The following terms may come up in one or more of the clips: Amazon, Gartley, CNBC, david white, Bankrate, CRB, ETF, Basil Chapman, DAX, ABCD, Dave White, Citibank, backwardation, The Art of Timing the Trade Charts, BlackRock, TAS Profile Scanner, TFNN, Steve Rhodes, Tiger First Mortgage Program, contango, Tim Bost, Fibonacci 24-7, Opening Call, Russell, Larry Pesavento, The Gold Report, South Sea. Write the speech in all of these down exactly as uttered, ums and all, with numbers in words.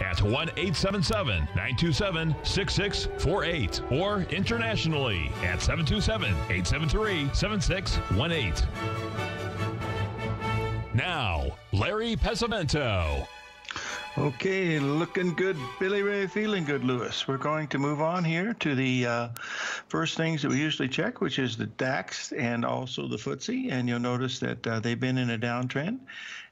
at one eight seven seven, nine two seven, six six four eight or internationally at seven two seven, eight seven three, seven six one eight. Now, Larry Pesavento. Okay, looking good, Billy Ray, feeling good, Lewis. We're going to move on here to the uh, first things that we usually check, which is the DAX and also the F T S E. And you'll notice that uh, they've been in a downtrend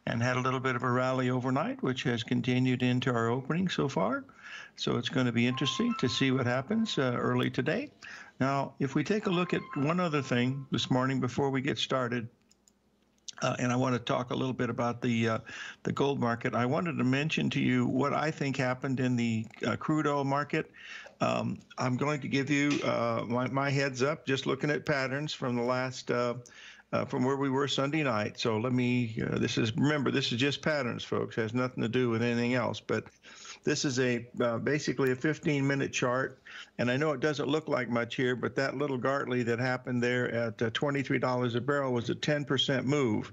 and had a little bit of a rally overnight, which has continued into our opening so far. So it's going to be interesting to see what happens uh, early today. Now, if we take a look at one other thing this morning before we get started, Uh, and I want to talk a little bit about the uh, the gold market. I wanted to mention to you what I think happened in the uh, crude oil market. Um, I'm going to give you uh, my, my heads up, just looking at patterns from the last uh, uh, from where we were Sunday night. So let me. Uh, this is remember this is just patterns, folks. It has nothing to do with anything else. But this is a uh, basically a fifteen minute chart. And I know it doesn't look like much here, but that little Gartley that happened there at uh, twenty-three dollars a barrel was a ten percent move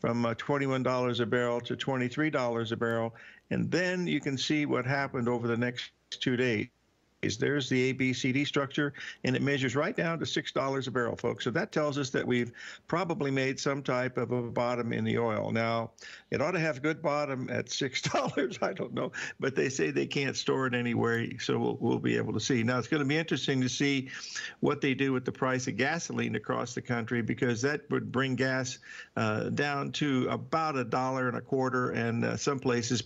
from uh, twenty-one dollars a barrel to twenty-three dollars a barrel. And then you can see what happened over the next two days. There's the A B C D structure, and it measures right down to six dollars a barrel, folks. So that tells us that we've probably made some type of a bottom in the oil. Now, it ought to have a good bottom at six dollars. I don't know, but they say they can't store it anywhere, so we'll, we'll be able to see. Now, it's going to be interesting to see what they do with the price of gasoline across the country, because that would bring gas uh, down to about a dollar and a quarter, and uh, some places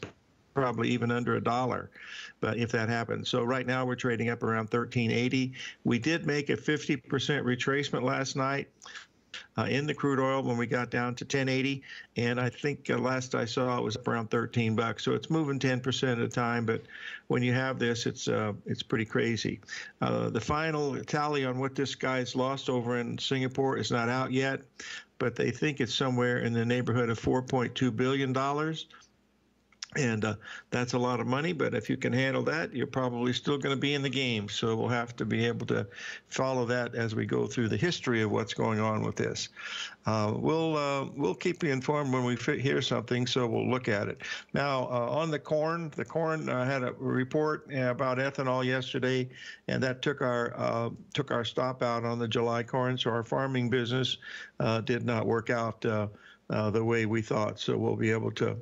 probably even under a dollar, but if that happens. So right now we're trading up around thirteen eighty. We did make a fifty percent retracement last night uh, in the crude oil when we got down to ten eighty, and I think uh, last I saw it was around thirteen bucks. So it's moving ten percent at a time, but when you have this, it's uh, it's pretty crazy. Uh, the final tally on what this guy's lost over in Singapore is not out yet, but they think it's somewhere in the neighborhood of four point two billion dollars. And uh, that's a lot of money, but if you can handle that, you're probably still going to be in the game. So we'll have to be able to follow that as we go through the history of what's going on with this. Uh, we'll uh, we'll keep you informed when we hear something, so we'll look at it. Now, uh, on the corn, the corn uh, had a report about ethanol yesterday, and that took our uh, took our stop out on the July corn. So our farming business uh, did not work out Uh, Uh, the way we thought, so we'll be able to.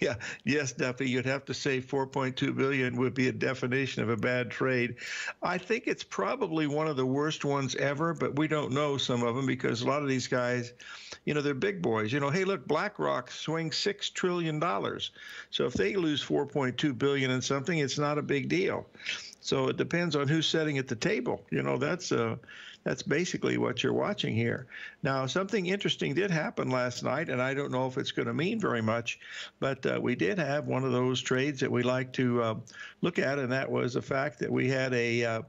Yeah, yes, Duffy, you'd have to say four point two billion dollars would be a definition of a bad trade. I think it's probably one of the worst ones ever, but we don't know some of them because a lot of these guys, you know, they're big boys. You know, hey, look, BlackRock swings six trillion dollars. So if they lose four point two billion dollars in something, it's not a big deal. So it depends on who's sitting at the table. You know, that's uh, that's basically what you're watching here. Now, something interesting did happen last night, and I don't know if it's going to mean very much, but uh, we did have one of those trades that we like to uh, look at, and that was the fact that we had a uh,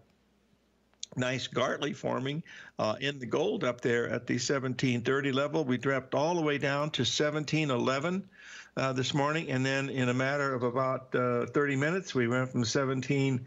nice Gartley forming uh, in the gold up there at the seventeen thirty level. We dropped all the way down to seventeen eleven. Uh, this morning, and then in a matter of about uh, thirty minutes, we went from seventeen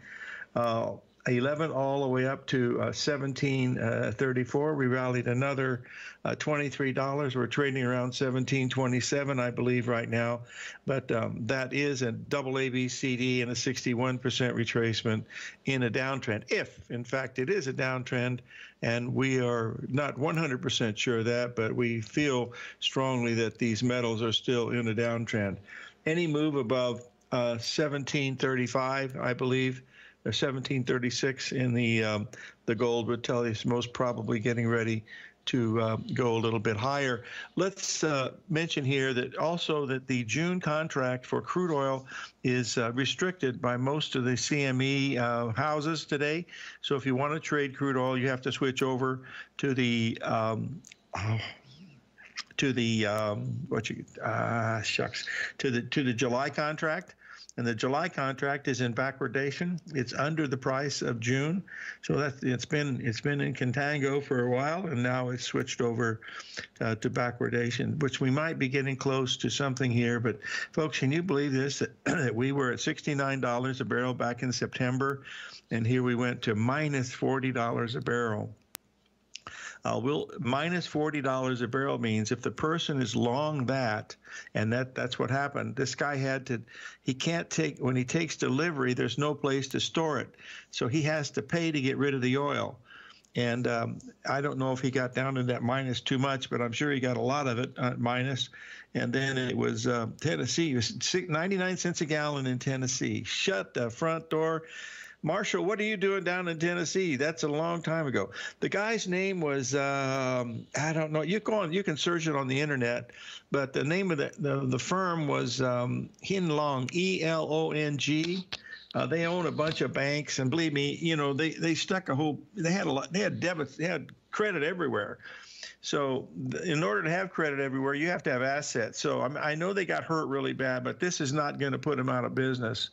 eleven uh, all the way up to uh, seventeen thirty-four. Uh, we rallied another uh, twenty-three dollars. We're trading around seventeen twenty-seven, I believe, right now. But um, that is a double A B C D and a sixty-one percent retracement in a downtrend, if, in fact, it is a downtrend. And we are not one hundred percent sure of that, but we feel strongly that these metals are still in a downtrend. Any move above uh, seventeen thirty-five, I believe, or seventeen thirty-six in the um, the gold would tell us most probably getting ready to uh, go a little bit higher. Let's uh, mention here that also that the June contract for crude oil is uh, restricted by most of the C M E uh, houses today. So if you want to trade crude oil, you have to switch over to the um, oh, to the um, what you uh, shucks to the to the July contract. And the July contract is in backwardation. It's under the price of June. So that's, it's been it's been in contango for a while, and now it's switched over uh, to backwardation, which we might be getting close to something here. But folks, can you believe this, that, that we were at sixty-nine dollars a barrel back in September, and here we went to minus forty dollars a barrel. Uh, we'll, minus forty dollars a barrel means if the person is long that, and that, that's what happened. This guy had to, he can't take, when he takes delivery, there's no place to store it. So he has to pay to get rid of the oil. And um, I don't know if he got down to that minus too much, but I'm sure he got a lot of it uh, minus. And then it was uh, Tennessee, it was ninety-nine cents a gallon in Tennessee. Shut the front door. Marshall, what are you doing down in Tennessee? That's a long time ago. The guy's name was, um, I don't know. You go on, you can search it on the internet, but the name of the the, the firm was um, Hinlong, E L O N G. Uh, they own a bunch of banks, and believe me, you know they they stuck a whole. They had a lot. They had debits. They had credit everywhere. So in order to have credit everywhere, you have to have assets. So I mean, I know they got hurt really bad, but this is not going to put them out of business.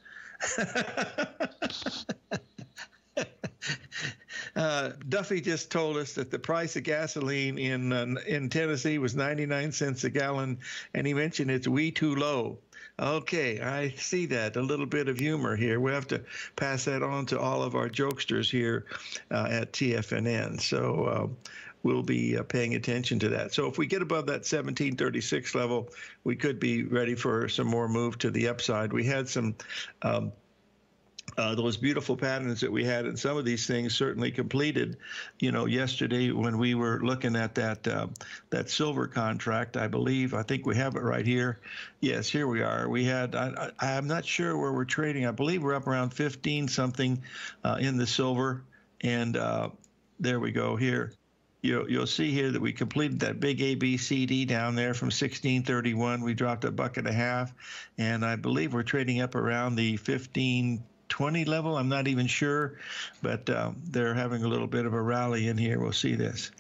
uh, Duffy just told us that the price of gasoline in uh, in Tennessee was ninety-nine cents a gallon, and he mentioned it's way too low. Okay, I see that. A little bit of humor here. We have to pass that on to all of our jokesters here uh, at T F N N. So um, we'll be uh, paying attention to that. So if we get above that seventeen thirty-six level, we could be ready for some more move to the upside. We had some um, uh, those beautiful patterns that we had, and some of these things certainly completed. You know, yesterday when we were looking at that uh, that silver contract, I believe, I think we have it right here. Yes, here we are. We had, I, I, I'm not sure where we're trading. I believe we're up around fifteen something uh, in the silver. And uh, there we go here. You'll, you'll see here that we completed that big A B C D down there from sixteen thirty-one. We dropped a buck and a half, and I believe we're trading up around the fifteen twenty level. I'm not even sure, but um, they're having a little bit of a rally in here. We'll see this.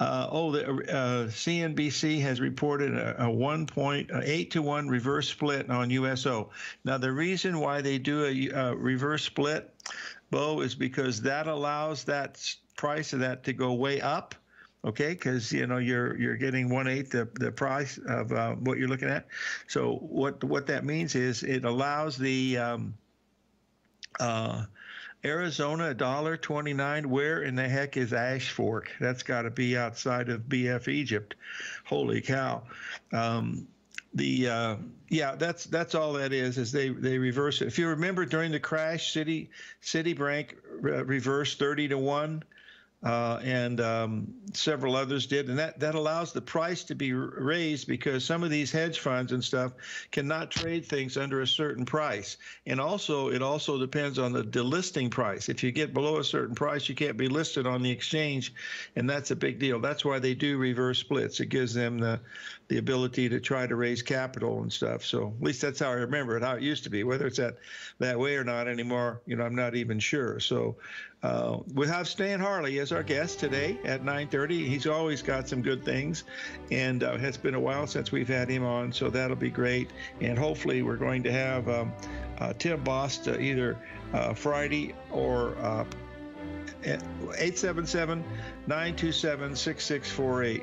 Uh, oh, the uh, C N B C has reported a, a one point eight to one reverse split on U S O. Now, the reason why they do a, a reverse split, Bo, is because that allows that price of that to go way up, okay? Because you know you're you're getting one eighth the the price of uh, what you're looking at. So what what that means is it allows the um, uh, Arizona one dollar twenty-nine. Where in the heck is Ash Fork? That's got to be outside of B F Egypt. Holy cow! Um, the uh, yeah, that's that's all that is. Is they they reverse it. If you remember during the crash, City Citibank re reversed thirty to one. Uh, and um, several others did. And that, that allows the price to be raised because some of these hedge funds and stuff cannot trade things under a certain price. And also, it also depends on the delisting price. If you get below a certain price, you can't be listed on the exchange, and that's a big deal. That's why they do reverse splits. It gives them the, the ability to try to raise capital and stuff. So at least that's how I remember it, how it used to be. Whether it's that, that way or not anymore, you know, I'm not even sure. So uh, we have Stan Harley as our guest today at nine thirty. He's always got some good things, and uh, it's been a while since we've had him on, so that'll be great. And hopefully we're going to have um, uh, Tim Bost uh, either uh, Friday or uh, eight seven seven, nine two seven, six six four eight.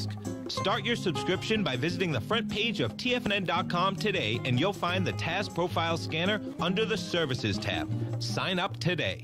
Start your subscription by visiting the front page of T F N N dot com today, and you'll find the T A S Profile Scanner under the Services tab. Sign up today.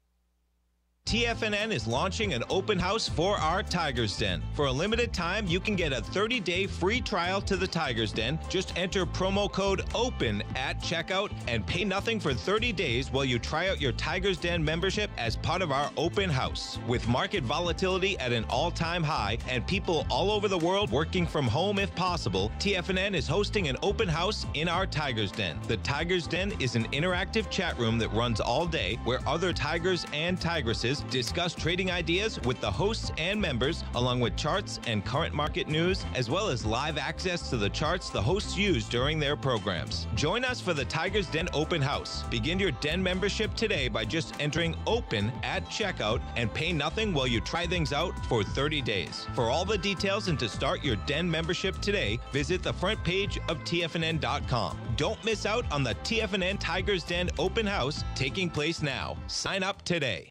T F N N is launching an open house for our Tiger's Den. For a limited time, you can get a thirty day free trial to the Tiger's Den. Just enter promo code OPEN at checkout and pay nothing for thirty days while you try out your Tiger's Den membership as part of our open house. With market volatility at an all-time high and people all over the world working from home if possible, T F N N is hosting an open house in our Tiger's Den. The Tiger's Den is an interactive chat room that runs all day where other tigers and tigresses discuss trading ideas with the hosts and members, along with charts and current market news, as well as live access to the charts the hosts use during their programs. Join us for the Tiger's Den Open House. Begin your Den membership today by just entering OPEN at checkout and pay nothing while you try things out for thirty days. For all the details and to start your Den membership today, visit the front page of T F N N dot com. Don't miss out on the T F N N Tiger's Den Open House taking place now. Sign up today.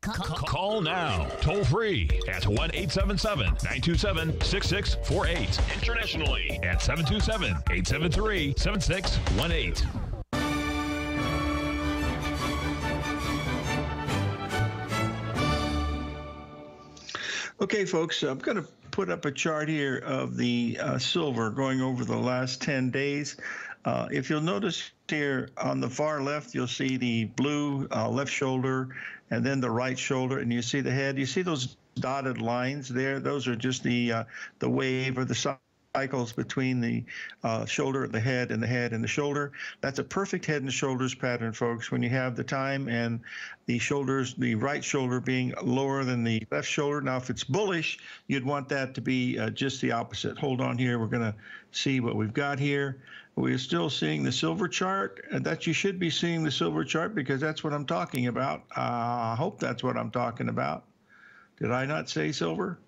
Call now, toll free at one eight seven seven, nine two seven, six six four eight. Internationally at seven two seven, eight seven three, seven six one eight. Okay, folks, I'm going to put up a chart here of the uh, silver going over the last ten days. Uh, if you'll notice here on the far left, you'll see the blue uh, left shoulder and then the right shoulder, and you see the head. You see those dotted lines there? Those are just the uh, the wave or the cycles between the uh, shoulder, the head, and the head and the shoulder. That's a perfect head and shoulders pattern, folks, when you have the time and the shoulders, the right shoulder being lower than the left shoulder. Now, if it's bullish, you'd want that to be uh, just the opposite. Hold on here. We're going to see what we've got here. We're still seeing the silver chart. That you should be seeing the silver chart because that's what I'm talking about. Uh, I hope that's what I'm talking about. Did I not say silver?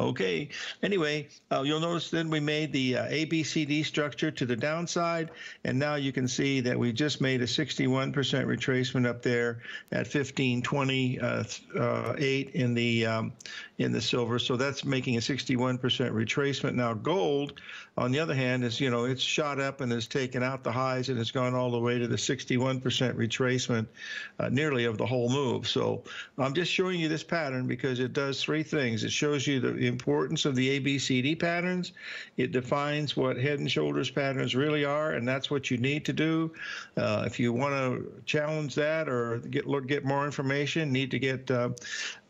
Okay. Anyway, uh, you'll notice then we made the uh, A B C D structure to the downside, and now you can see that we just made a sixty-one percent retracement up there at fifteen twenty-eight in the um, in the silver. So that's making a sixty-one percent retracement. Now gold, on the other hand, is, you know, it's shot up and has taken out the highs and has gone all the way to the sixty-one percent retracement, uh, nearly of the whole move. So I'm just showing you this pattern because it does three things. It shows you the importance of the A B C D patterns. It defines what head and shoulders patterns really are, and that's what you need to do. Uh, if you want to challenge that or get get more information, need to get uh,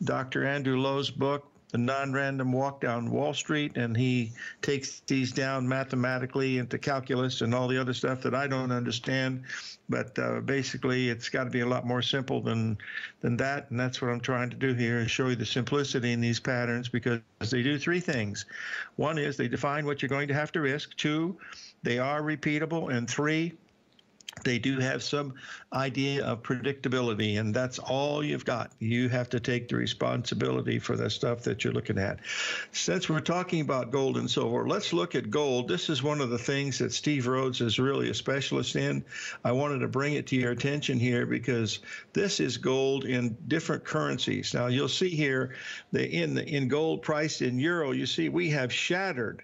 Doctor Andrew Lowe's book, The Non-Random Walk Down Wall Street, and he takes these down mathematically into calculus and all the other stuff that I don't understand. But uh, basically, it's got to be a lot more simple than than that, and that's what I'm trying to do here, is show you the simplicity in these patterns, because they do three things. One is they define what you're going to have to risk. Two, they are repeatable. And three, they do have some idea of predictability, and that's all you've got. You have to take the responsibility for the stuff that you're looking at. Since we're talking about gold and silver, let's look at gold. This is one of the things that Steve Rhodes is really a specialist in. I wanted to bring it to your attention here because this is gold in different currencies. Now, you'll see here the in, the, in gold priced in euro, you see we have shattered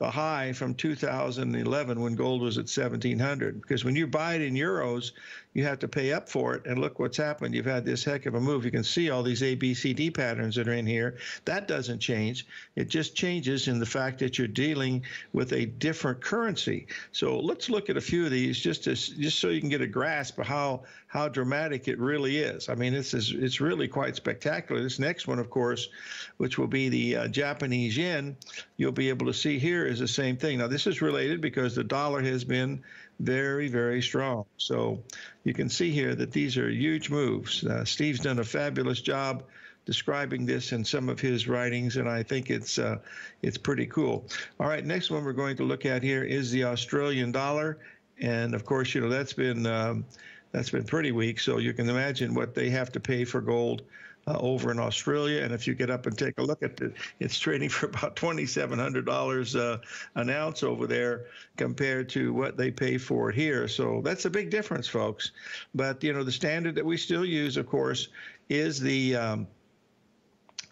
the high from two thousand eleven when gold was at seventeen hundred, because when you buy it in euros, you have to pay up for it. And look what's happened. You've had this heck of a move. You can see all these A B C D patterns that are in here. That doesn't change. It just changes in the fact that you're dealing with a different currency. So let's look at a few of these just to, just so you can get a grasp of how how dramatic it really is. I mean, this is it's really quite spectacular. This next one, of course, which will be the uh, Japanese yen, you'll be able to see here is the same thing. Now, this is related because the dollar has been very, very strong. So you can see here that these are huge moves. Uh, Steve's done a fabulous job describing this in some of his writings, and I think it's uh, it's pretty cool. All right, next one we're going to look at here is the Australian dollar, and of course, you know, that's been um, that's been pretty weak. So you can imagine what they have to pay for gold uh, over in Australia. And if you get up and take a look at it, it's trading for about twenty-seven hundred dollars uh, an ounce over there compared to what they pay for it here. So that's a big difference, folks. But you know, the standard that we still use, of course, is the um,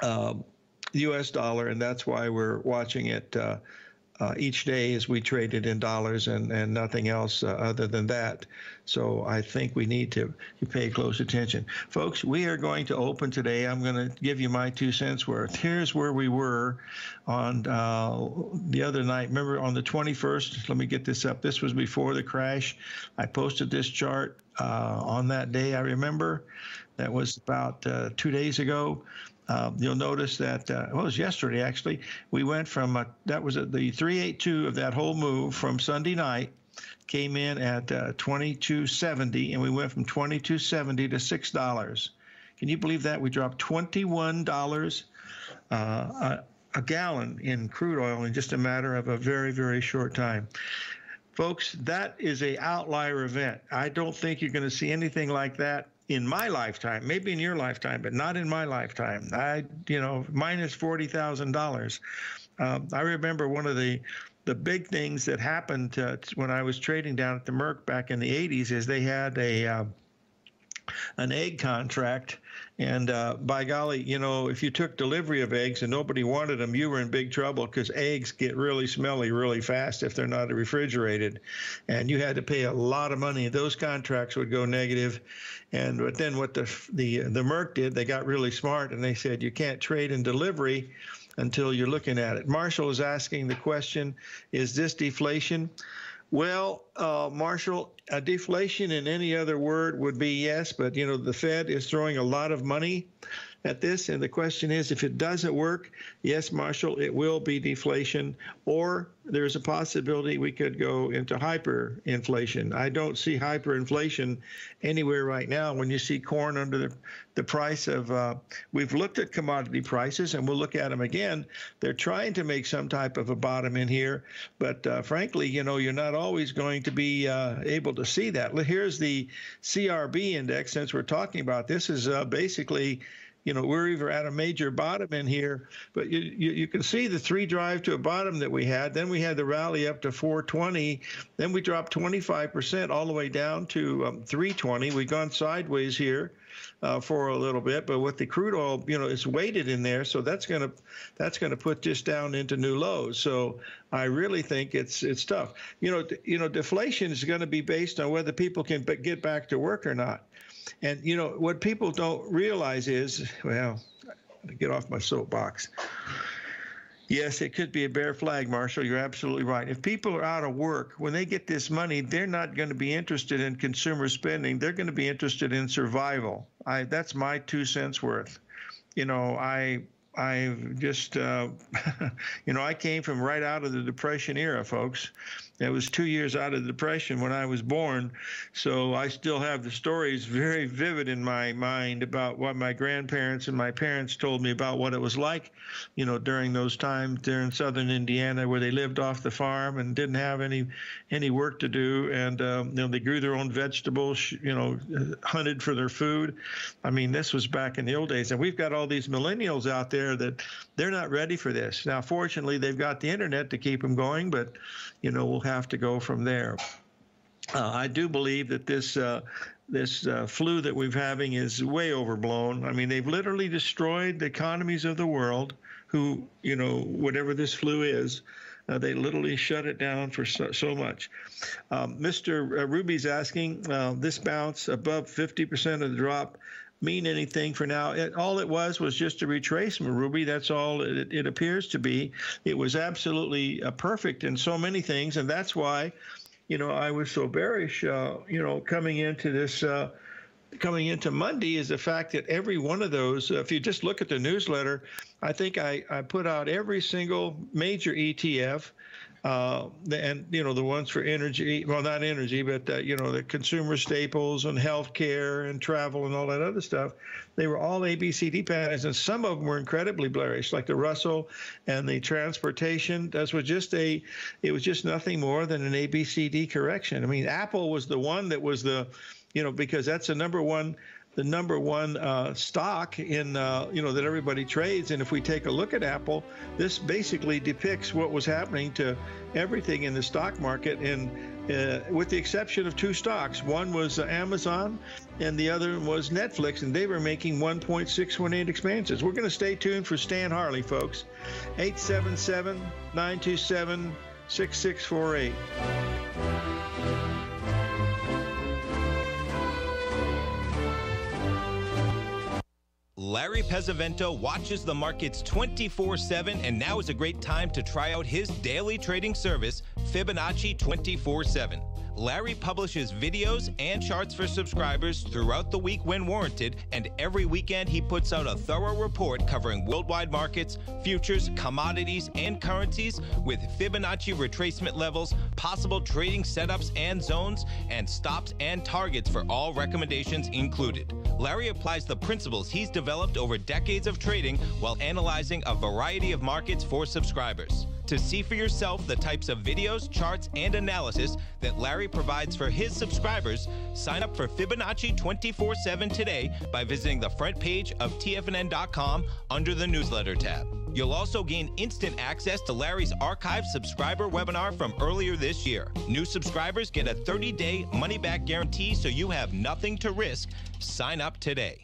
uh, U S dollar, and that's why we're watching it Uh, Uh, each day as we traded in dollars and, and nothing else uh, other than that. So I think we need to pay close attention. Folks, we are going to open today. I'm going to give you my two cents worth. Here's where we were on uh, the other night. Remember on the twenty-first, let me get this up. This was before the crash. I posted this chart uh, on that day, I remember. That was about uh, two days ago. Uh, you'll notice that, uh, well, it was yesterday, actually. We went from, a, that was at the three eighty-two of that whole move from Sunday night, came in at uh, twenty-two seventy, and we went from twenty-two seventy to six dollars. Can you believe that? We dropped twenty-one dollars uh, a, a gallon in crude oil in just a matter of a very, very short time. Folks, that is an outlier event. I don't think you're going to see anything like that in my lifetime, maybe in your lifetime, but not in my lifetime. I, you know, minus forty thousand dollars. Um, I remember one of the the big things that happened uh, when I was trading down at the Merck back in the eighties is they had a uh, an egg contract. And uh, by golly, you know, if you took delivery of eggs and nobody wanted them, you were in big trouble because eggs get really smelly really fast if they're not refrigerated. And you had to pay a lot of money. Those contracts would go negative. And but then what the, the, the Merck did, they got really smart and they said, you can't trade in delivery until you're looking at it. Marshall is asking the question, is this deflation? Well, uh, Marshall, uh, deflation in any other word would be yes, but, you know, the Fed is throwing a lot of money at this, and the question is, if it doesn't work, yes, Marshall, it will be deflation, or there's a possibility we could go into hyperinflation. I don't see hyperinflation anywhere right now. When you see corn under the, the price of, uh, we've looked at commodity prices, and we'll look at them again. They're trying to make some type of a bottom in here, but uh, frankly, you know, you're not always going to be uh, able to see that. Here's the C R B index, since we're talking about this, is uh, basically, you know, we're either at a major bottom in here, but you, you you can see the three drive to a bottom that we had. Then we had the rally up to four twenty. Then we dropped twenty-five percent all the way down to um, three twenty. We've gone sideways here uh, for a little bit, but with the crude oil, you know, it's weighted in there, so that's gonna that's gonna put this down into new lows. So I really think it's it's tough. You know, you know, deflation is going to be based on whether people can get back to work or not. And, you know, what people don't realize is, well, to get off my soapbox. Yes, it could be a bear flag, Marshall. You're absolutely right. If people are out of work, when they get this money, they're not going to be interested in consumer spending. They're going to be interested in survival. I, that's my two cents worth. You know, I... I've just, uh, you know, I came from right out of the Depression era, folks. It was two years out of the Depression when I was born, so I still have the stories very vivid in my mind about what my grandparents and my parents told me about what it was like, you know, during those times there in southern Indiana where they lived off the farm and didn't have any any work to do, and um, you know, they grew their own vegetables, you know, hunted for their food. I mean, this was back in the old days, and we've got all these millennials out there that they're not ready for this. Now, fortunately, they've got the internet to keep them going, but, you know, we'll have to go from there. Uh, I do believe that this uh, this uh, flu that we're having is way overblown. I mean, they've literally destroyed the economies of the world who, you know, whatever this flu is. Uh, they literally shut it down for so, so much. Um, Mister Ruby's asking, uh, this bounce above fifty percent of the drop mean anything for now? It, all it was was just a retracement, Ruby. That's all it, it appears to be. It was absolutely uh, perfect in so many things, and that's why, you know, I was so bearish, uh, you know, coming into this, uh, coming into Monday, is the fact that every one of those, if you just look at the newsletter, I think I, I put out every single major E T F, uh, and, you know, the ones for energy, well, not energy, but, uh, you know, the consumer staples and healthcare and travel and all that other stuff. They were all A B C D patterns, and some of them were incredibly bearish, like the Russell and the transportation. That was just a, it was just nothing more than an A B C D correction. I mean, Apple was the one that was the, you know, because that's the number one, the number one uh, stock in, uh, you know, that everybody trades. And if we take a look at Apple, this basically depicts what was happening to everything in the stock market, and uh, with the exception of two stocks. One was uh, Amazon, and the other was Netflix, and they were making one point six one eight expansions. We're going to stay tuned for Stan Harley, folks. eight seven seven, nine two seven, six six four eight. Larry Pesavento watches the markets twenty-four seven, and now is a great time to try out his daily trading service, Fibonacci twenty-four seven. Larry publishes videos and charts for subscribers throughout the week when warranted, and every weekend he puts out a thorough report covering worldwide markets, futures, commodities, and currencies with Fibonacci retracement levels, possible trading setups and zones, and stops and targets for all recommendations included. Larry applies the principles he's developed Developed over decades of trading while analyzing a variety of markets for subscribers. To see for yourself the types of videos, charts, and analysis that Larry provides for his subscribers, sign up for Fibonacci twenty-four seven today by visiting the front page of T F N N dot com under the newsletter tab. You'll also gain instant access to Larry's archived subscriber webinar from earlier this year. New subscribers get a thirty day money-back guarantee, so you have nothing to risk. Sign up today.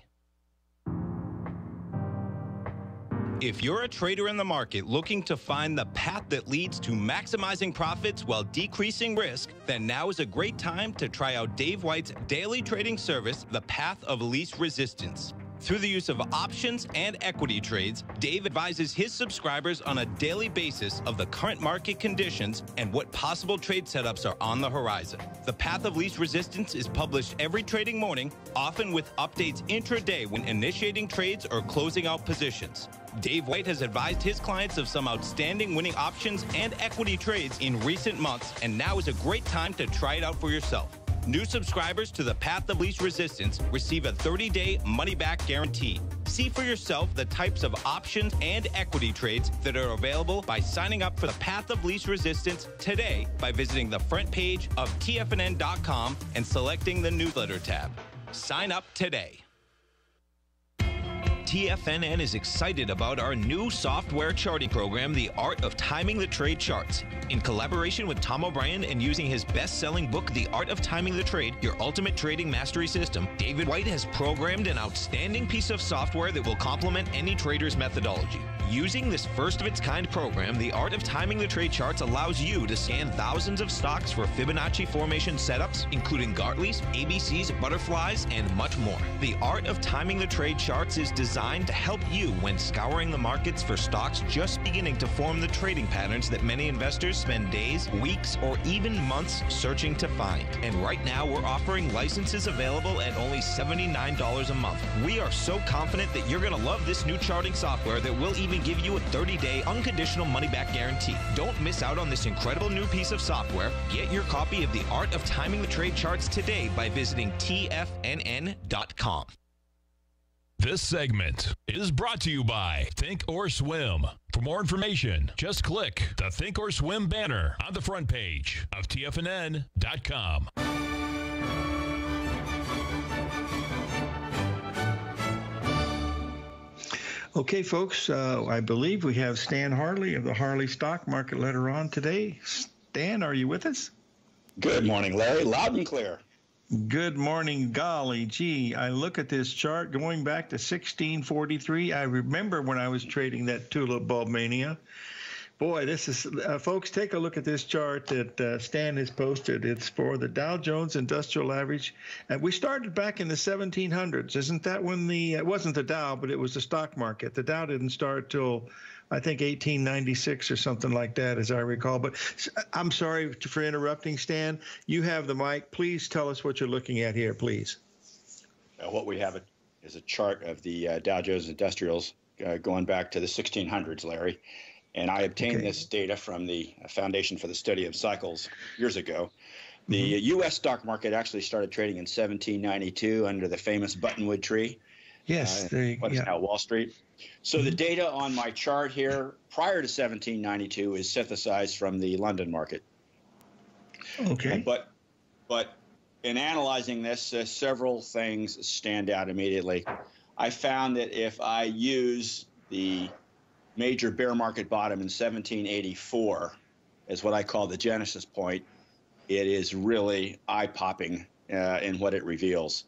If you're a trader in the market looking to find the path that leads to maximizing profits while decreasing risk, then now is a great time to try out Dave White's daily trading service, The Path of Least Resistance. Through the use of options and equity trades, Dave advises his subscribers on a daily basis of the current market conditions and what possible trade setups are on the horizon. The Path of Least Resistance is published every trading morning, often with updates intraday when initiating trades or closing out positions. Dave White has advised his clients of some outstanding winning options and equity trades in recent months, and now is a great time to try it out for yourself. New subscribers to The Path of Least Resistance receive a thirty day money-back guarantee. See for yourself the types of options and equity trades that are available by signing up for The Path of Least Resistance today by visiting the front page of T F N N dot com and selecting the newsletter tab. Sign up today. T F N N is excited about our new software charting program, The Art of Timing the Trade Charts. In collaboration with Tom O'Brien and using his best-selling book, The Art of Timing the Trade, Your Ultimate Trading Mastery System, David White has programmed an outstanding piece of software that will complement any trader's methodology. Using this first-of-its-kind program, The Art of Timing the Trade Charts allows you to scan thousands of stocks for Fibonacci formation setups, including Gartleys, A B Cs, butterflies, and much more. The Art of Timing the Trade Charts is designed to help you when scouring the markets for stocks just beginning to form the trading patterns that many investors spend days, weeks, or even months searching to find. And right now, we're offering licenses available at only seventy-nine dollars a month. We are so confident that you're going to love this new charting software that will even give you a thirty day unconditional money-back guarantee. Don't miss out on this incredible new piece of software. Get your copy of The Art of Timing the Trade Charts today by visiting T F N N dot com. This segment is brought to you by Think or Swim. For more information, just click the Think or Swim banner on the front page of T F N N dot com. Okay, folks, uh, I believe we have Stan Harley of the Harley Stock Market Letter on today. Stan, are you with us? Good morning, Larry. Loud and clear. Good morning. Golly gee, I look at this chart going back to sixteen forty-three. I remember when I was trading that tulip bulb mania. Boy, this is, uh, folks, take a look at this chart that uh, Stan has posted. It's for the Dow Jones Industrial Average. And we started back in the seventeen hundreds. Isn't that when the, it wasn't the Dow, but it was the stock market. The Dow didn't start till, I think, eighteen ninety-six or something like that, as I recall. But I'm sorry for interrupting, Stan. You have the mic. Please tell us what you're looking at here, please. Uh, what we have is a chart of the uh, Dow Jones Industrials uh, going back to the sixteen hundreds, Larry. And I obtained okay. this data from the Foundation for the Study of Cycles years ago. The mm-hmm. U S stock market actually started trading in seventeen ninety-two under the famous buttonwood tree. Yes. Uh, they, what is yeah. now Wall Street. So mm-hmm. the data on my chart here prior to seventeen ninety-two is synthesized from the London market. Okay. Uh, but, but in analyzing this, uh, several things stand out immediately. I found that if I use the major bear market bottom in seventeen eighty-four is what I call the genesis point. It is really eye-popping uh, in what it reveals,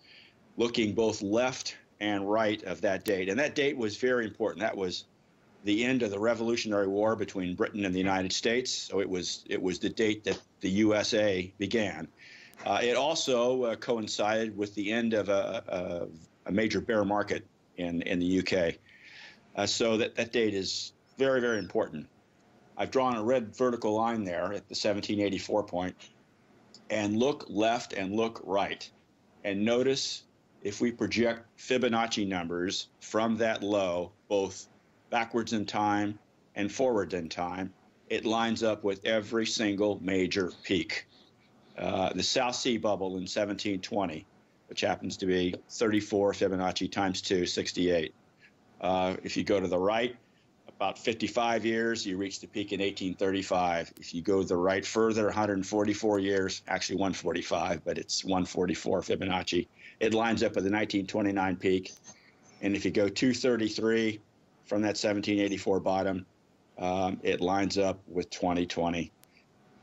looking both left and right of that date. And that date was very important. That was the end of the Revolutionary War between Britain and the United States. So it was, it was the date that the U S A began. Uh, it also uh, coincided with the end of a, a, a major bear market in, in the U K. Uh, so that, that date is very, very important. I've drawn a red vertical line there at the seventeen eighty-four point, and look left and look right. And notice if we project Fibonacci numbers from that low, both backwards in time and forward in time, it lines up with every single major peak. Uh, the South Sea bubble in seventeen twenty, which happens to be thirty-four Fibonacci times two, sixty-eight. Uh, if you go to the right, about fifty-five years, you reach the peak in eighteen thirty-five. If you go to the right further, one hundred forty-four years, actually one forty-five, but it's one forty-four Fibonacci. It lines up with the nineteen twenty-nine peak. And if you go two thirty-three from that seventeen eighty-four bottom, um, it lines up with twenty twenty.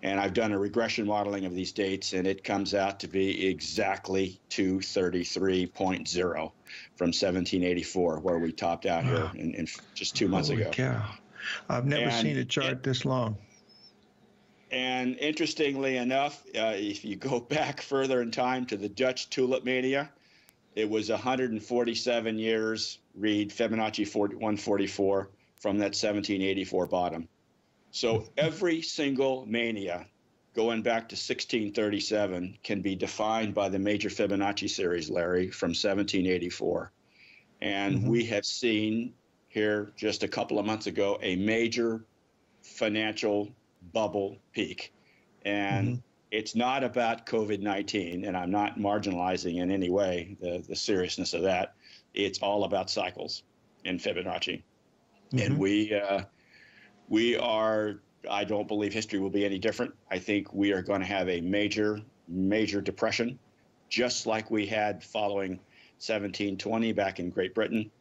And I've done a regression modeling of these dates, and it comes out to be exactly two thirty-three point zero from seventeen eighty-four, where we topped out wow. here in, in just two months Holy ago. Cow. I've never and seen a chart it, this long. And interestingly enough, uh, if you go back further in time to the Dutch tulip mania, it was one hundred forty-seven years, read Fibonacci one forty-four from that seventeen eighty-four bottom. So every single mania going back to sixteen thirty-seven can be defined by the major Fibonacci series, Larry, from seventeen eighty-four. And mm-hmm. we have seen here just a couple of months ago a major financial bubble peak. And mm-hmm. it's not about COVID nineteen, and I'm not marginalizing in any way the, the seriousness of that. It's all about cycles in Fibonacci. Mm-hmm. And we... Uh, We are, I don't believe history will be any different. I think we are going to have a major, major depression, just like we had following seventeen twenty back in Great Britain,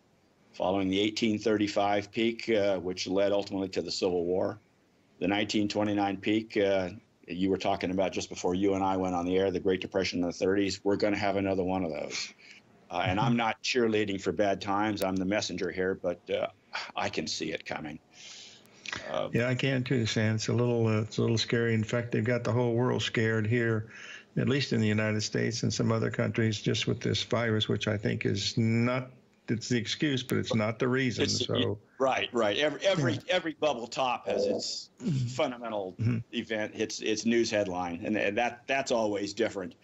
following the eighteen thirty-five peak, uh, which led ultimately to the Civil War. The nineteen twenty-nine peak, uh, you were talking about just before you and I went on the air, the Great Depression in the thirties. We're going to have another one of those. Uh, and I'm not cheerleading for bad times. I'm the messenger here, but uh, I can see it coming. Um, yeah, I can too, Sam. It's a little, uh, it's a little scary. In fact, they've got the whole world scared here, at least in the United States and some other countries, just with this virus, which I think is not, it's the excuse, but it's not the reason. So right, right. Every every yeah. every bubble top has its fundamental mm-hmm. event, its its news headline, and, and that that's always different.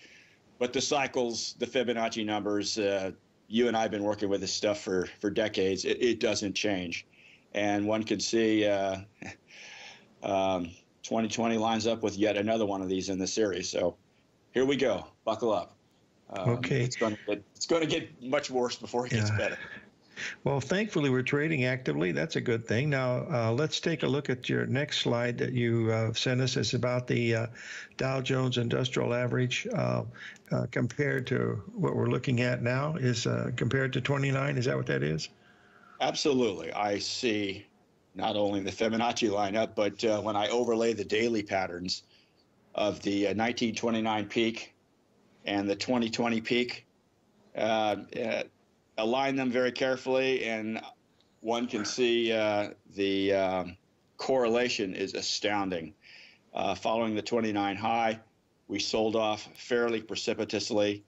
But the cycles, the Fibonacci numbers, uh, you and I have been working with this stuff for for decades. It, it doesn't change. And one could see uh, um, twenty twenty lines up with yet another one of these in the series. So here we go. Buckle up. Um, okay. It's going to, it's going to get much worse before it yeah. gets better. Well, thankfully, we're trading actively. That's a good thing. Now, uh, let's take a look at your next slide that you uh, sent us. It's about the uh, Dow Jones Industrial Average uh, uh, compared to what we're looking at now is uh, compared to twenty-nine. Is that what that is? Absolutely. I see not only the Fibonacci lineup, but uh, when I overlay the daily patterns of the uh, nineteen twenty-nine peak and the twenty twenty peak, uh, uh, align them very carefully, and one can see uh, the um, correlation is astounding. Uh, following the twenty-nine high, we sold off fairly precipitously,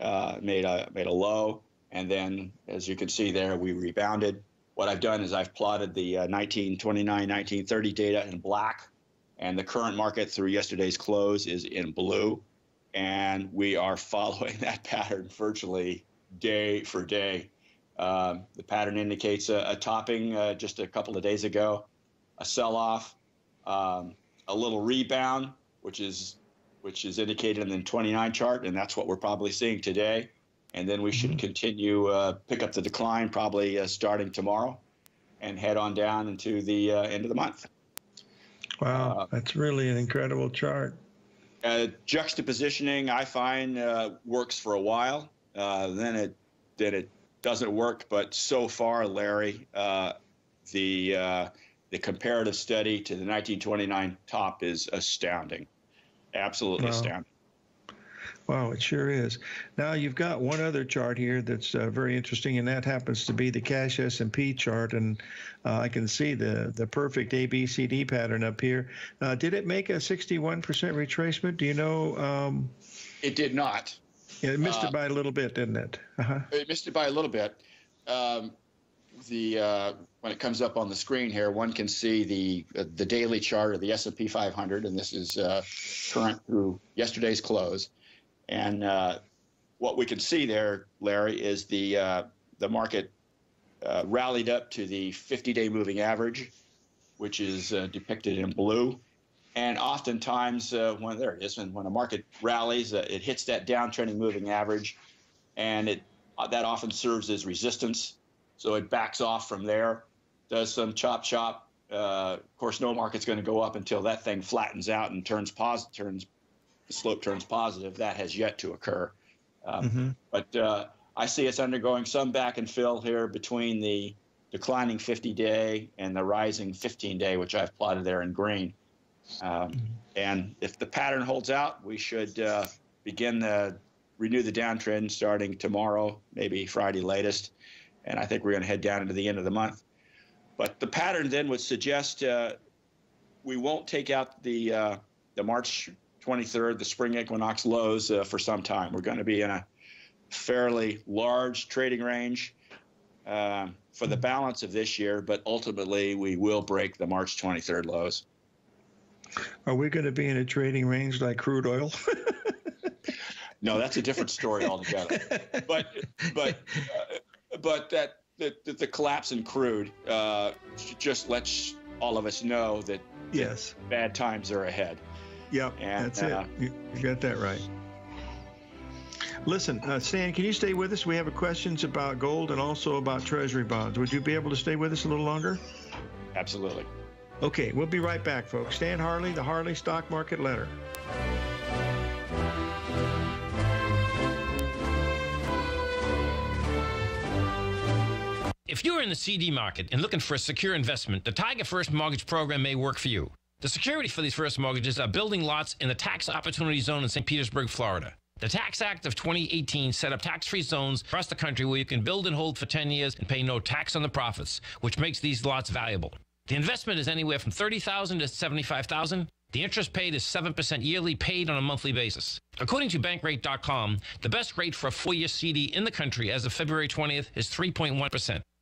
uh, made a made a low, and then, as you can see there, we rebounded. What I've done is I've plotted the uh, nineteen twenty-nine, nineteen thirty data in black, and the current market through yesterday's close is in blue, and we are following that pattern virtually day for day. Uh, the pattern indicates a, a topping uh, just a couple of days ago, a sell-off, um, a little rebound, which is which is indicated in the twenty-nine chart, and that's what we're probably seeing today. And then we should continue, uh, pick up the decline probably uh, starting tomorrow, and head on down into the uh, end of the month. Wow, uh, that's really an incredible chart. Uh, juxtapositioning, I find, uh, works for a while. Uh, then it then it doesn't work. But so far, Larry, uh, the uh, the comparative study to the nineteen twenty-nine top is astounding. Absolutely wow. astounding. Wow, it sure is. Now, you've got one other chart here that's uh, very interesting, and that happens to be the cash S and P chart, and uh, I can see the, the perfect A B C D pattern up here. Uh, did it make a sixty-one percent retracement? Do you know? Um, it did not. It missed uh, it by a little bit, didn't it? Uh-huh. It missed it by a little bit. Um, the uh, when it comes up on the screen here, one can see the uh, the daily chart of the S and P five hundred, and this is uh, current through yesterday's close. And uh, what we can see there, Larry, is the uh, the market uh, rallied up to the fifty-day moving average, which is uh, depicted in blue. And oftentimes, uh, when there it is, when, when a market rallies, uh, it hits that downtrending moving average, and it uh, that often serves as resistance. So it backs off from there, does some chop chop. Uh, of course, no market's going to go up until that thing flattens out and turns positive. Turns The slope turns positive. That has yet to occur. Um, mm-hmm. But uh, I see it's undergoing some back and fill here between the declining fifty-day and the rising fifteen-day, which I've plotted there in green. Um, mm-hmm. And if the pattern holds out, we should uh, begin the renew the downtrend starting tomorrow, maybe Friday latest. And I think we're going to head down into the end of the month. But the pattern then would suggest uh, we won't take out the uh, the March twenty-third, the spring equinox lows uh, for some time. We're going to be in a fairly large trading range uh, for the balance of this year, but ultimately we will break the March twenty-third lows. Are we going to be in a trading range like crude oil? No, that's a different story altogether. But but uh, but that the, the collapse in crude uh, just lets all of us know that yes, bad times are ahead. Yep, and, that's uh, it. You got that right. Listen, uh, Stan, can you stay with us? We have questions about gold and also about treasury bonds. Would you be able to stay with us a little longer? Absolutely. Okay, we'll be right back, folks. Stan Harley, the Harley Stock Market Letter. If you're in the C D market and looking for a secure investment, the Tiger First Mortgage Program may work for you. The security for these first mortgages are building lots in the tax opportunity zone in Saint Petersburg, Florida. The Tax Act of twenty eighteen set up tax-free zones across the country where you can build and hold for ten years and pay no tax on the profits, which makes these lots valuable. The investment is anywhere from thirty thousand dollars to seventy-five thousand dollars. The interest paid is seven percent yearly, paid on a monthly basis. According to Bankrate dot com, the best rate for a four-year C D in the country as of February twentieth is three point one percent.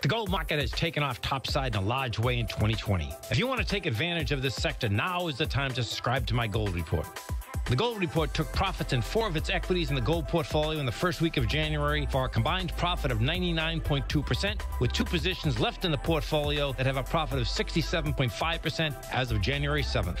The gold market has taken off topside in a large way in twenty twenty. If you want to take advantage of this sector, now is the time to subscribe to my Gold Report. The Gold Report took profits in four of its equities in the gold portfolio in the first week of January for a combined profit of ninety-nine point two percent, with two positions left in the portfolio that have a profit of sixty-seven point five percent as of January seventh.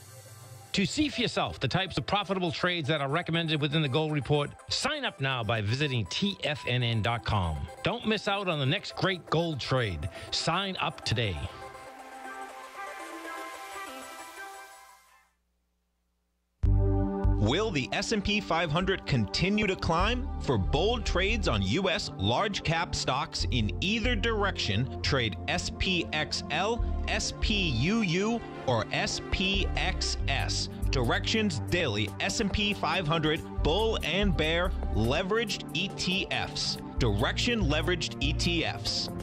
To see for yourself the types of profitable trades that are recommended within the Gold Report, sign up now by visiting T F N N dot com. Don't miss out on the next great gold trade. Sign up today. Will the S and P five hundred continue to climb? For bold trades on U S large cap stocks in either direction, trade S P X L, S P U U, or S P X S. Directions Daily S and P five hundred Bull and Bear Leveraged E T Fs. Direction Leveraged E T Fs.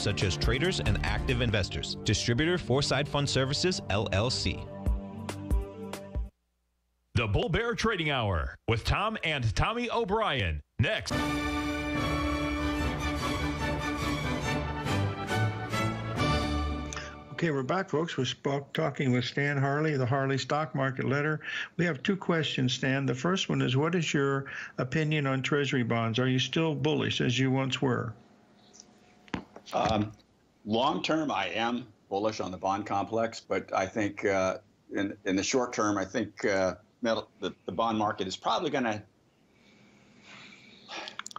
such as traders and active investors. Distributor Foreside Fund Services, L L C. The Bull Bear Trading Hour with Tom and Tommy O'Brien. Next. Okay, we're back, folks. We're spoke, talking with Stan Harley, the Harley Stock Market Letter. We have two questions, Stan. The first one is, what is your opinion on Treasury bonds? Are you still bullish as you once were? Um, long term, I am bullish on the bond complex, but I think uh, in, in the short term, I think uh, metal, the, the bond market is probably going to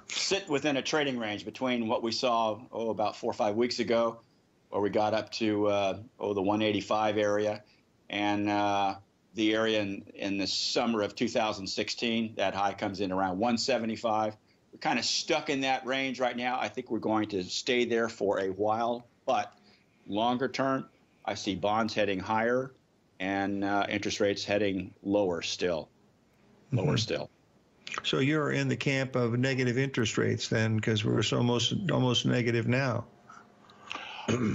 sit within a trading range between what we saw oh, about four or five weeks ago, or we got up to uh, oh the one eighty-five area, and uh, the area in, in the summer of two thousand sixteen. That high comes in around one seventy-five. We're kind of stuck in that range right now. I think we're going to stay there for a while, but longer term, I see bonds heading higher and uh, interest rates heading lower still, lower mm-hmm. still. So you're in the camp of negative interest rates then, because we're so almost, almost negative now.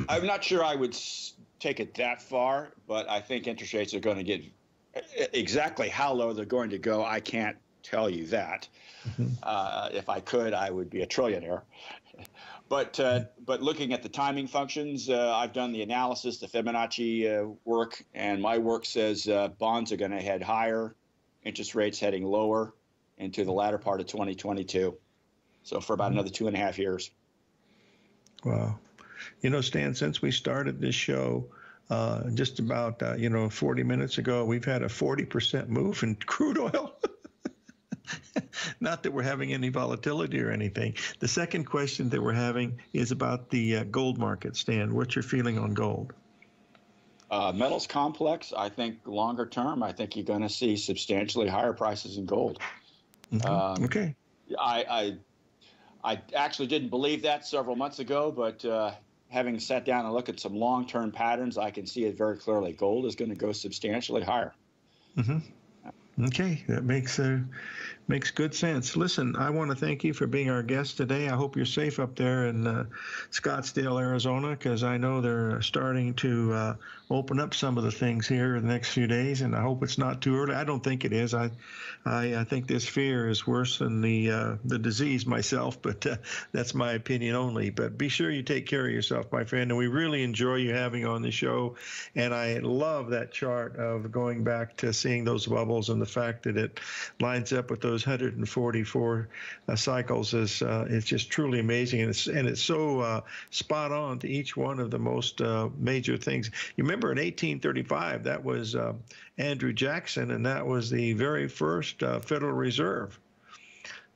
I'm not sure I would take it that far, but I think interest rates are going to get exactly how low they're going to go. I can't tell you that. Mm-hmm. uh, if I could, I would be a trillionaire. But uh, but looking at the timing functions, uh, I've done the analysis, the Fibonacci uh, work, and my work says uh, bonds are going to head higher, interest rates heading lower into the latter part of twenty twenty-two. So for about another two and a half years. Wow. You know, Stan, since we started this show uh, just about, uh, you know, forty minutes ago, we've had a forty percent move in crude oil. Not that we're having any volatility or anything. The second question that we're having is about the uh, gold market. Stan, what's your feeling on gold? Uh, metals complex, I think longer term, I think you're going to see substantially higher prices in gold. Mm-hmm. um, okay. I, I, I actually didn't believe that several months ago, but uh, having sat down and looked at some long-term patterns, I can see it very clearly. Gold is going to go substantially higher. Mm-hmm. Okay, that makes uh, makes good sense. Listen, I want to thank you for being our guest today. I hope you're safe up there in uh, Scottsdale, Arizona, because I know they're starting to uh, open up some of the things here in the next few days, and I hope it's not too early. I don't think it is. I I, I think this fear is worse than the uh, the disease myself, but uh, that's my opinion only. But be sure you take care of yourself, my friend, and we really enjoy you having on the show, and I love that chart of going back to seeing those bubbles and the fact that it lines up with those one hundred forty-four uh, cycles is uh, it's just truly amazing, and it's and it's so uh, spot on to each one of the most uh, major things. You remember in eighteen thirty-five, that was uh, Andrew Jackson, and that was the very first uh, Federal Reserve.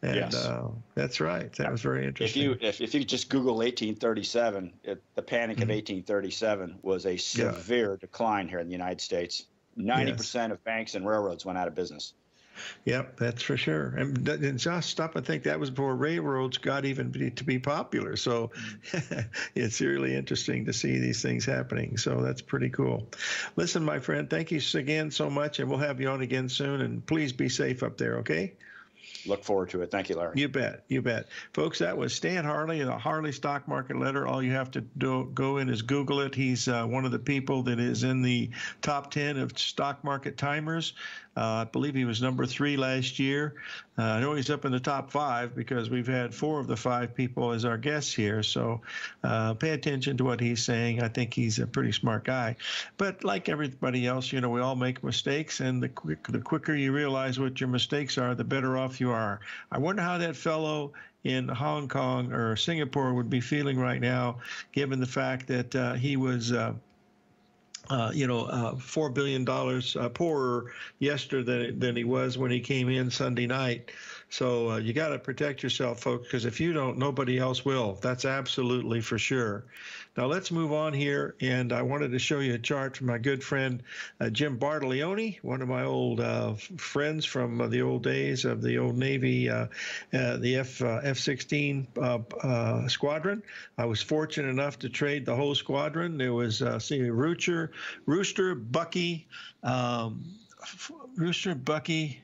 And, yes, uh, that's right. That was very interesting. If you if, if you just Google eighteen thirty-seven, it, the panic mm-hmm. of eighteen thirty-seven was a severe yeah. decline here in the United States. ninety percent yes. of banks and railroads went out of business. Yep, that's for sure. And, and just stop and think, that was before railroads got even be, to be popular. So it's really interesting to see these things happening. So that's pretty cool. Listen, my friend, thank you again so much, and we'll have you on again soon. And please be safe up there, okay? Look forward to it. Thank you, Larry. You bet. You bet. Folks, that was Stan Harley in the Harley Stock Market Letter. All you have to do, go in is Google it. He's uh, one of the people that is in the top ten of stock market timers. Uh, I believe he was number three last year. Uh, I know he's up in the top five because we've had four of the five people as our guests here. So uh, pay attention to what he's saying. I think he's a pretty smart guy. But like everybody else, you know, we all make mistakes. And the, quick, the quicker you realize what your mistakes are, the better off you are. I wonder how that fellow in Hong Kong or Singapore would be feeling right now, given the fact that uh, he was uh, Uh, you know, uh, four billion dollars uh, poorer yesterday than, than he was when he came in Sunday night. So uh, you got to protect yourself, folks, because if you don't, nobody else will. That's absolutely for sure. Now, let's move on here. And I wanted to show you a chart from my good friend, uh, Jim Bartolone, one of my old uh, friends from uh, the old days of the old Navy, uh, uh, the F, uh, F sixteen uh, uh, squadron. I was fortunate enough to trade the whole squadron. There was, uh, see, Rooster, Rooster, Bucky, um, Rooster, Bucky,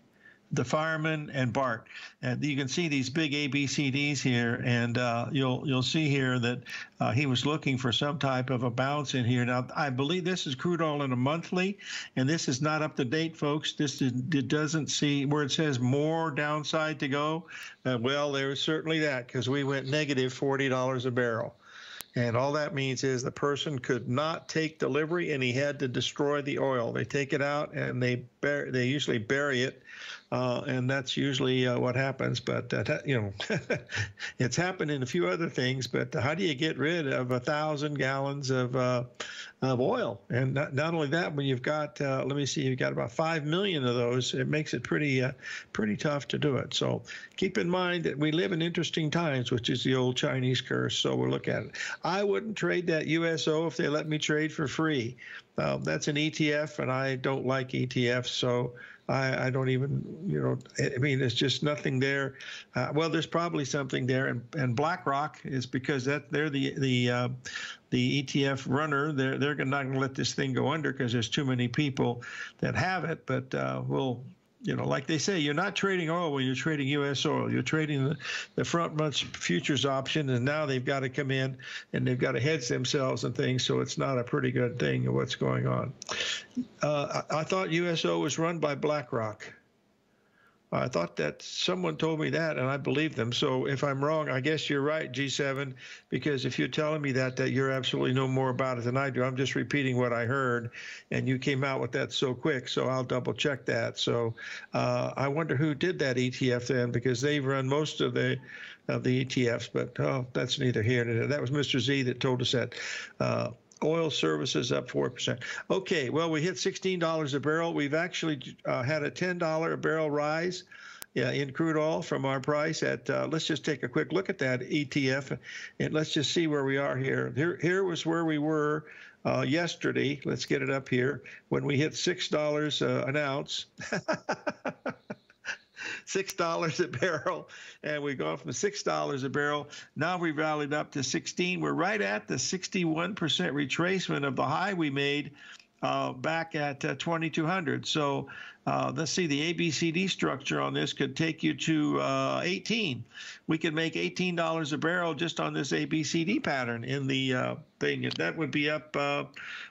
the fireman, and Bart. And you can see these big A B C Ds here, and uh, you'll you'll see here that uh, he was looking for some type of a bounce in here. Now, I believe this is crude oil in a monthly, and this is not up to date, folks. This is, it doesn't see where it says more downside to go. Uh, well, there's certainly that, because we went negative forty dollars a barrel. And all that means is the person could not take delivery, and he had to destroy the oil. They take it out, and they bur- they usually bury it, uh, and that's usually uh, what happens. But uh, you know, it's happened in a few other things. But how do you get rid of a thousand gallons of uh, of oil? And not not only that, when you've got uh, let me see, you've got about five million of those. It makes it pretty uh, pretty tough to do it. So keep in mind that we live in interesting times, which is the old Chinese curse. So we'll look at it. I wouldn't trade that U S O if they let me trade for free. Um, that's an E T F, and I don't like E T Fs, so I, I don't even, you know, I mean, there's just nothing there. Uh, well, there's probably something there, and, and BlackRock is because that they're the the uh, the E T F runner. They're they're not going to let this thing go under because there's too many people that have it. But uh, we'll. You know, like they say, you're not trading oil when you're trading U S oil. You're trading the, the front month's futures option, and now they've got to come in and they've got to hedge themselves and things, so it's not a pretty good thing of what's going on. Uh, I, I thought U S O was run by BlackRock. I thought that someone told me that, and I believe them. So if I'm wrong, I guess you're right, G seven, because if you're telling me that, that you're absolutely no more about it than I do. I'm just repeating what I heard, and you came out with that so quick, so I'll double-check that. So uh, I wonder who did that E T F then, because they've run most of the of the E T Fs, but oh, that's neither here nor there. That was Mister Z that told us that. Uh, Oil services up four percent. Okay, well, we hit sixteen dollars a barrel. We've actually uh, had a ten dollars a barrel rise yeah, in crude oil from our price. At uh, let's just take a quick look at that E T F, and let's just see where we are here. Here, here was where we were uh, yesterday. Let's get it up here when we hit six dollars uh, an ounce. six dollars a barrel, and we've gone from six dollars a barrel. Now we've rallied up to sixteen dollars. We're right at the sixty-one percent retracement of the high we made uh, back at uh, twenty-two hundred. So uh, let's see, the A B C D structure on this could take you to uh, eighteen dollars. We could make eighteen dollars a barrel just on this A B C D pattern in the uh, thing. That would be up, uh,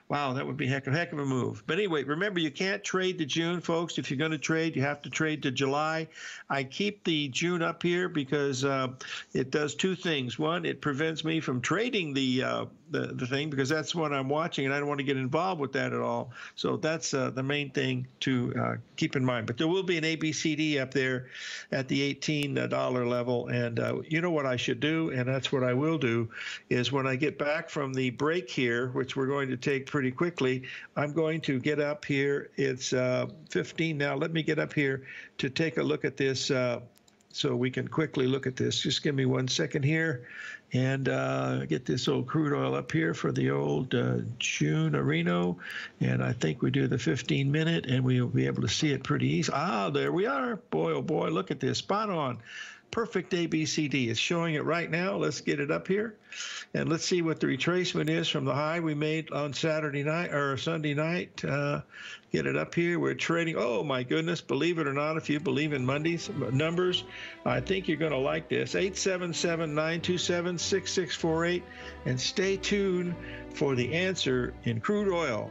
wow, that would be a heck of, heck of a move. But anyway, remember, you can't trade to June, folks. If you're going to trade, you have to trade to July. I keep the June up here because uh, it does two things. One, it prevents me from trading the, uh, the the thing because that's what I'm watching, and I don't want to get involved with that at all. So that's uh, the main thing to uh, keep in mind. But there will be an A B C D up there at the eighteen dollar level. And uh, you know what I should do, and that's what I will do, is when I get back from the break here, which we're going to take pretty quickly, I'm going to get up here. It's uh, fifteen now. Let me get up here to take a look at this uh, so we can quickly look at this. Just give me one second here, And uh, get this old crude oil up here for the old uh, June Areno. And I think we do the fifteen minute and we'll be able to see it pretty easy. Ah, there we are. Boy, oh boy, look at this. Spot on. Perfect A B C D. It's showing it right now. Let's get it up here. And let's see what the retracement is from the high we made on Saturday night or Sunday night. Uh, get it up here. We're trading. Oh, my goodness. Believe it or not, if you believe in Monday's numbers, I think you're going to like this. eight seven seven, nine two seven, six six four eight. And stay tuned for the answer in crude oil.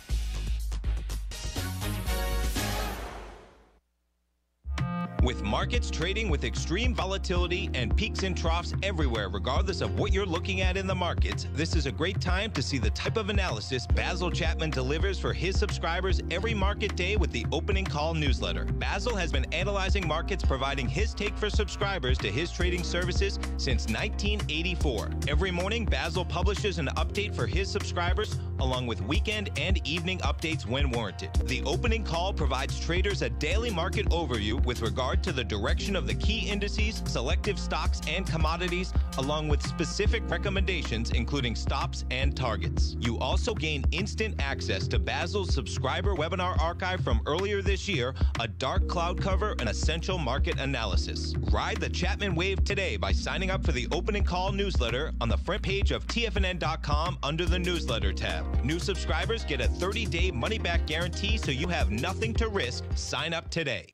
With markets trading with extreme volatility and peaks and troughs everywhere, regardless of what you're looking at in the markets, this is a great time to see the type of analysis Basil Chapman delivers for his subscribers every market day with the Opening Call newsletter. Basil has been analyzing markets, providing his take for subscribers to his trading services since nineteen eighty-four. Every morning, Basil publishes an update for his subscribers, along with weekend and evening updates when warranted. The Opening Call provides traders a daily market overview with regard to the direction of the key indices, selective stocks and commodities, along with specific recommendations including stops and targets. You also gain instant access to Basil's subscriber webinar archive from earlier this year, a dark cloud cover and essential market analysis. Ride the Chapman wave today by signing up for the Opening Call newsletter on the front page of T F N N dot com under the newsletter tab. New subscribers get a thirty day money-back guarantee, so you have nothing to risk. Sign up today.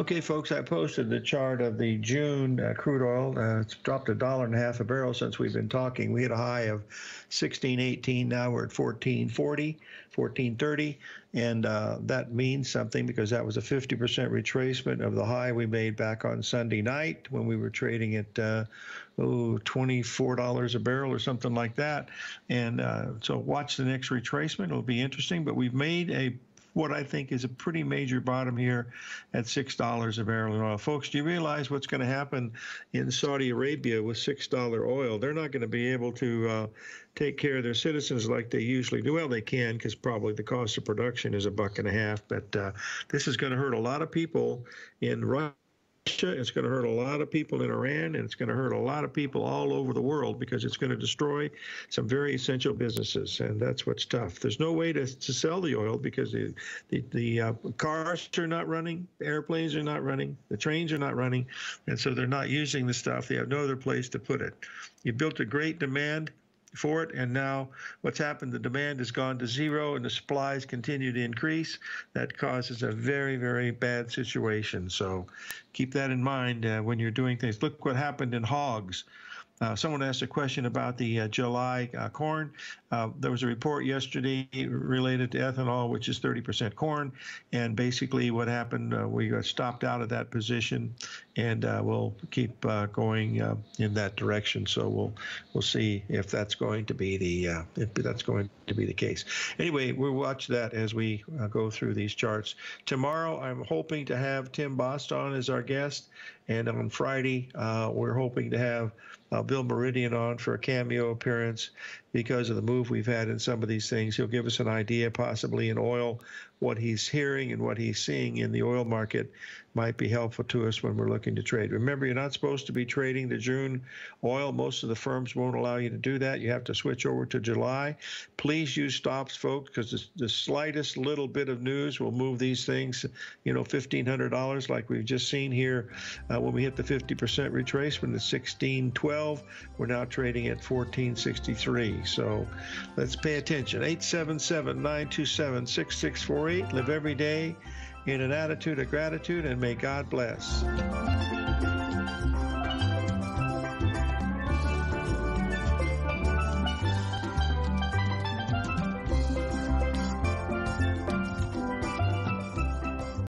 Okay, folks, I posted the chart of the June uh, crude oil. Uh, it's dropped a dollar and a half a barrel since we've been talking. We hit a high of sixteen eighteen. Now we're at fourteen forty, fourteen thirty. And uh, that means something because that was a fifty percent retracement of the high we made back on Sunday night when we were trading at uh, oh, twenty-four dollars a barrel or something like that. And uh, so watch the next retracement. It'll be interesting. But we've made a what I think is a pretty major bottom here at six dollars a barrel in oil. Folks, do you realize what's going to happen in Saudi Arabia with six dollar oil? They're not going to be able to uh, take care of their citizens like they usually do. Well, they can because probably the cost of production is a buck and a half, but uh, this is going to hurt a lot of people in Russia. It's going to hurt a lot of people in Iran, and it's going to hurt a lot of people all over the world because it's going to destroy some very essential businesses, and that's what's tough. There's no way to, to sell the oil because the, the, the uh, cars are not running, the airplanes are not running, the trains are not running, and so they're not using the stuff. They have no other place to put it. You built a great demand for it, and now what's happened, the demand has gone to zero and the supplies continue to increase. That causes a very, very bad situation. So keep that in mind uh, when you're doing things. Look what happened in hogs. Uh, someone asked a question about the uh, July uh, corn. Uh, there was a report yesterday related to ethanol, which is thirty percent corn. And basically what happened, uh, we got stopped out of that position, and uh, we'll keep uh, going uh, in that direction. So we'll we'll see if that's going to be the uh, if that's going to be the case. Anyway, we'll watch that as we uh, go through these charts. Tomorrow, I'm hoping to have Tim Bost on as our guest. And on Friday, uh, we're hoping to have uh, Bill Meridian on for a cameo appearance because of the move we've had in some of these things. He'll give us an idea, possibly in oil, what he's hearing and what he's seeing in the oil market might be helpful to us when we're looking to trade. Remember, you're not supposed to be trading the June oil. Most of the firms won't allow you to do that. You have to switch over to July. Please use stops, folks, because the slightest little bit of news will move these things, you know, fifteen hundred dollars like we've just seen here. Uh, when we hit the fifty percent retracement at sixteen twelve, we're now trading at fourteen sixty-three. So let's pay attention. eight seven seven, nine two seven, six six four eight. Live every day in an attitude of gratitude, and may God bless.